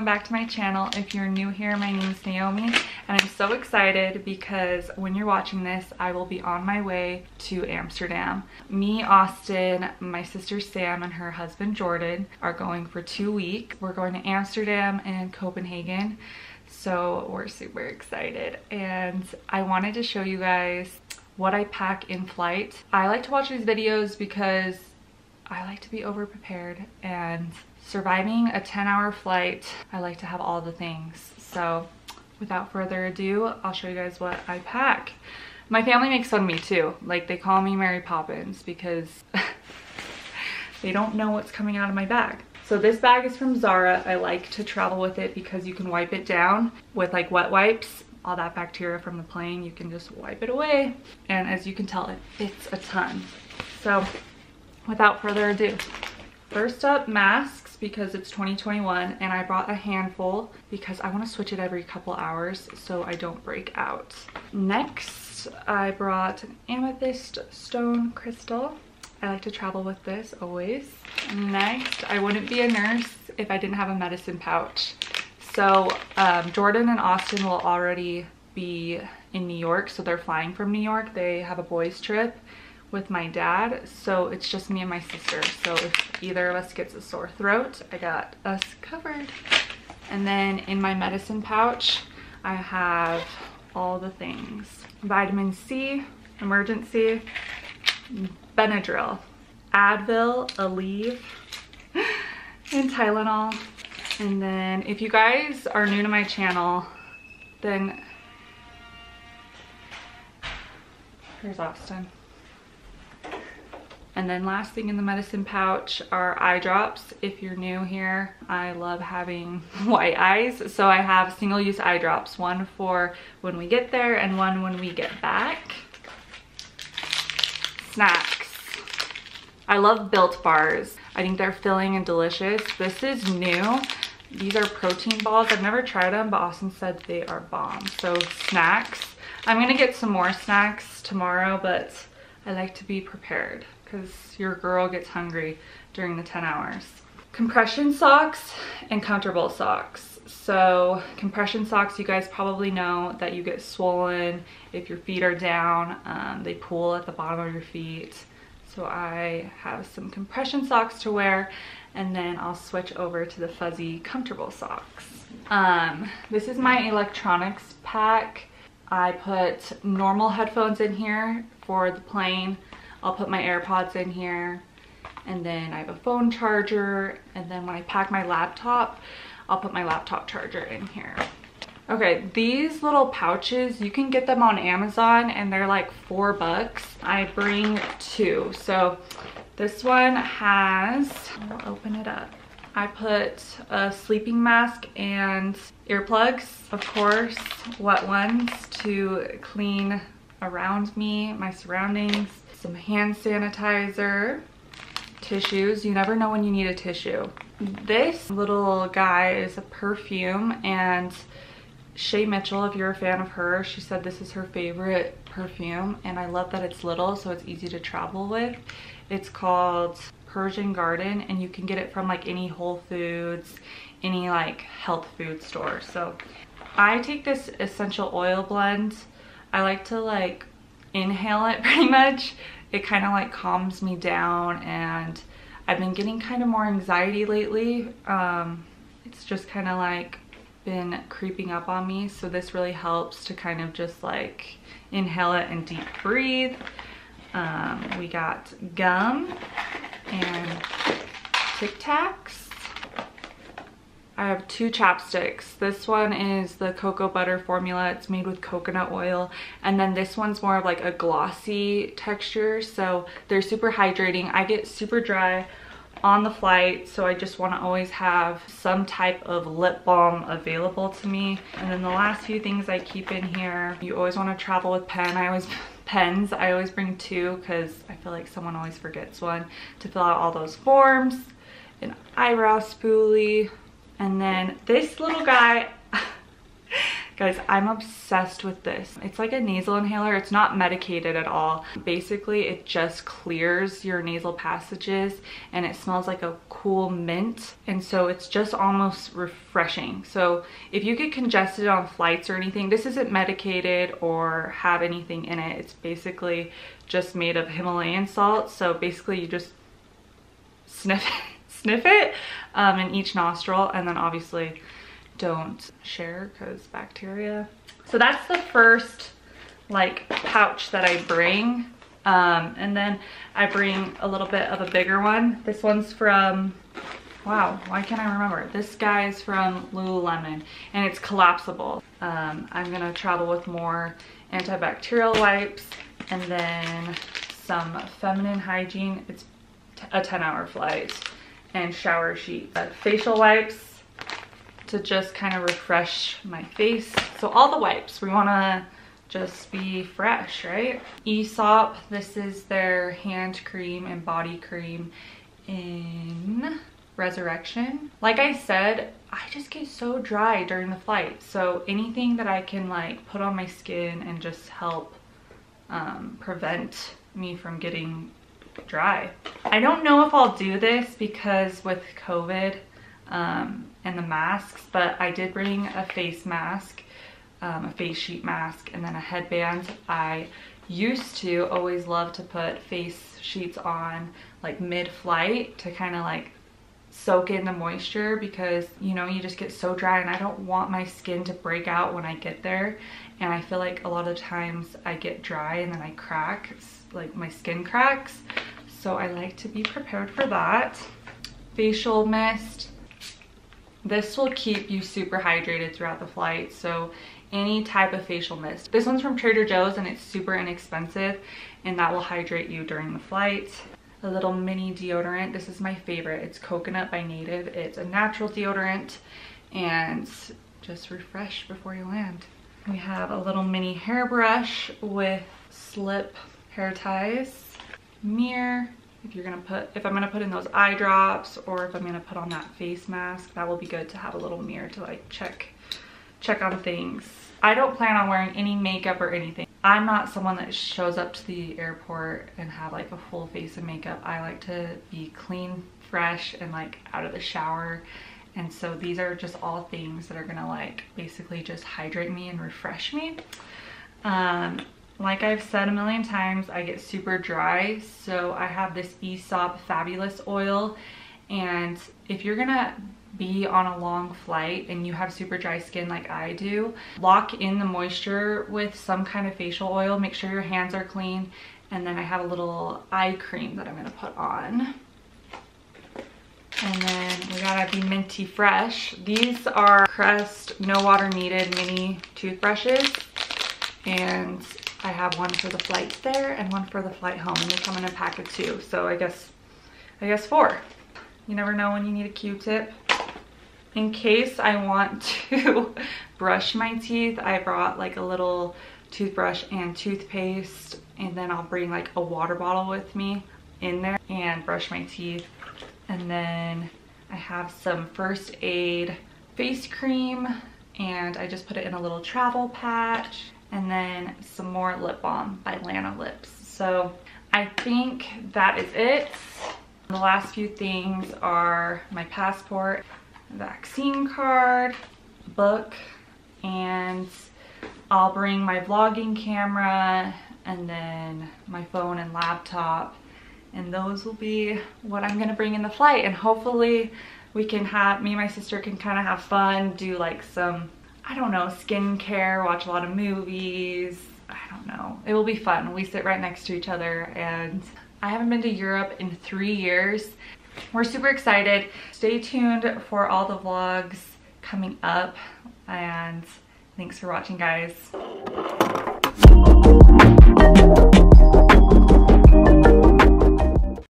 welcome back to my channel. If you're new here, my name is Naomi and I'm so excited because when you're watching this, I will be on my way to Amsterdam. Me, Austin, my sister Sam, and her husband Jordan are going for 2 weeks. We're going to Amsterdam and Copenhagen, so we're super excited. And I wanted to show you guys what I pack in flight. I like to watch these videos because I like to be overprepared, and surviving a 10-hour flight, I like to have all the things. So without further ado, I'll show you guys what I pack. My family makes fun of me too. Like, they call me Mary Poppins because they don't know what's coming out of my bag. So this bag is from Zara. I like to travel with it because you can wipe it down with like wet wipes. All that bacteria from the plane, you can just wipe it away. And as you can tell, it fits a ton. So without further ado, first up, masks, because it's 2021 and I brought a handful because I want to switch it every couple hours so I don't break out. Next, I brought an amethyst stone crystal. I like to travel with this always. Next, I wouldn't be a nurse if I didn't have a medicine pouch. So Jordan and Austin will already be in New York, so they're flying from New York. They have a boys trip with my dad, so it's just me and my sister. So if either of us gets a sore throat, I got us covered. And then in my medicine pouch, I have all the things. Vitamin C, emergency, Benadryl, Advil, Aleve, and Tylenol. And then if you guys are new to my channel, then here's Austin. And then last thing in the medicine pouch are eye drops. If you're new here, I love having white eyes. So I have single-use eye drops, one for when we get there and one when we get back. Snacks. I love Built bars. I think they're filling and delicious. This is new. These are protein balls. I've never tried them, but Austin said they are bomb. So snacks. I'm going to get some more snacks tomorrow, but I like to be prepared, because your girl gets hungry during the 10 hours. Compression socks and comfortable socks. So compression socks, you guys probably know that you get swollen if your feet are down. They pool at the bottom of your feet. So I have some compression socks to wear, and then I'll switch over to the fuzzy comfortable socks. This is my electronics pack. I put normal headphones in here for the plane. I'll put my AirPods in here, and then I have a phone charger, and then when I pack my laptop, I'll put my laptop charger in here. Okay, these little pouches, you can get them on Amazon and they're like $4. I bring two. So this one has, I'll open it up. I put a sleeping mask and earplugs, of course, wet ones to clean around me, my surroundings. Some hand sanitizer, tissues. You never know when you need a tissue. This little guy is a perfume, and Shay Mitchell, if you're a fan of her, she said this is her favorite perfume, and I love that it's little so it's easy to travel with. It's called Persian Garden, and you can get it from like any Whole Foods, any like health food store. So I take this essential oil blend. I like to like inhale it pretty much. It kind of like calms me down, and I've been getting kind of more anxiety lately. It's just kind of like been creeping up on me, so this really helps to kind of just like inhale it and deep breathe. We got gum and Tic Tacs. I have two chapsticks. This one is the cocoa butter formula. It's made with coconut oil. And then this one's more of like a glossy texture. So they're super hydrating. I get super dry on the flight, so I just want to always have some type of lip balm available to me. And then the last few things I keep in here, you always want to travel with pen. Pens, I always bring two because I feel like someone always forgets one to fill out all those forms. An eyebrow spoolie. And then this little guy Guys, I'm obsessed with this. It's like a nasal inhaler. It's not medicated at all. Basically, it just clears your nasal passages and it smells like a cool mint. And so it's just almost refreshing. So if you get congested on flights or anything, this isn't medicated or have anything in it. It's basically just made of Himalayan salt. So basically you just sniff it in each nostril, and then obviously don't share because bacteria. So that's the first like pouch that I bring, and then I bring a little bit of a bigger one. This one's from, wow, why can't I remember? This guy's from Lululemon and it's collapsible. I'm gonna travel with more antibacterial wipes and then some feminine hygiene. It's a 10-hour flight, and shower sheet, but facial wipes to just kind of refresh my face. So all the wipes, we want to just be fresh, right? Aesop, this is their hand cream and body cream in Resurrection. Like I said, I just get so dry during the flight, so anything that I can like put on my skin and just help prevent me from getting dry. I don't know if I'll do this because with COVID and the masks, but I did bring a face mask, a face sheet mask, and then a headband. I used to always love to put face sheets on like mid-flight to kind of like soak in the moisture, because you know, you just get so dry and I don't want my skin to break out when I get there. And I feel like a lot of times I get dry and then I crack, like my skin cracks. So I like to be prepared for that. Facial mist. This will keep you super hydrated throughout the flight. So any type of facial mist. This one's from Trader Joe's and it's super inexpensive, and that will hydrate you during the flight. A little mini deodorant. This is my favorite. It's Coconut by Native. It's a natural deodorant and just refresh before you land. We have a little mini hairbrush with Slip hair ties. Mirror, if I'm gonna put in those eye drops or if I'm gonna put on that face mask, that will be good to have a little mirror to like check on things. I don't plan on wearing any makeup or anything. I'm not someone that shows up to the airport and have like a full face of makeup. I like to be clean, fresh, and like out of the shower. And so these are just all things that are gonna like basically just hydrate me and refresh me. Like I've said a million times, I get super dry, so I have this Aesop Fabulous Oil. And if you're gonna be on a long flight and you have super dry skin like I do, lock in the moisture with some kind of facial oil. Make sure your hands are clean. And then I have a little eye cream that I'm gonna put on. And then we gotta be minty fresh. These are Crest No Water Needed mini toothbrushes. And I have one for the flight there and one for the flight home, and they come in a pack of 2, so I guess 4. You never know when you need a Q-tip. In case I want to brush my teeth, I brought like a little toothbrush and toothpaste, and then I'll bring like a water bottle with me in there and brush my teeth. And then I have some First Aid face cream, and I just put it in a little travel patch. And then some more lip balm by Lana Lips. So I think that is it. The last few things are my passport, vaccine card, book, and I'll bring my vlogging camera and then my phone and laptop. And those will be what I'm gonna bring in the flight. And hopefully we can have, me and my sister can kind of have fun, do like some, I don't know, skincare, watch a lot of movies. I don't know. It will be fun. We sit right next to each other, and I haven't been to Europe in 3 years. We're super excited. Stay tuned for all the vlogs coming up, and thanks for watching, guys.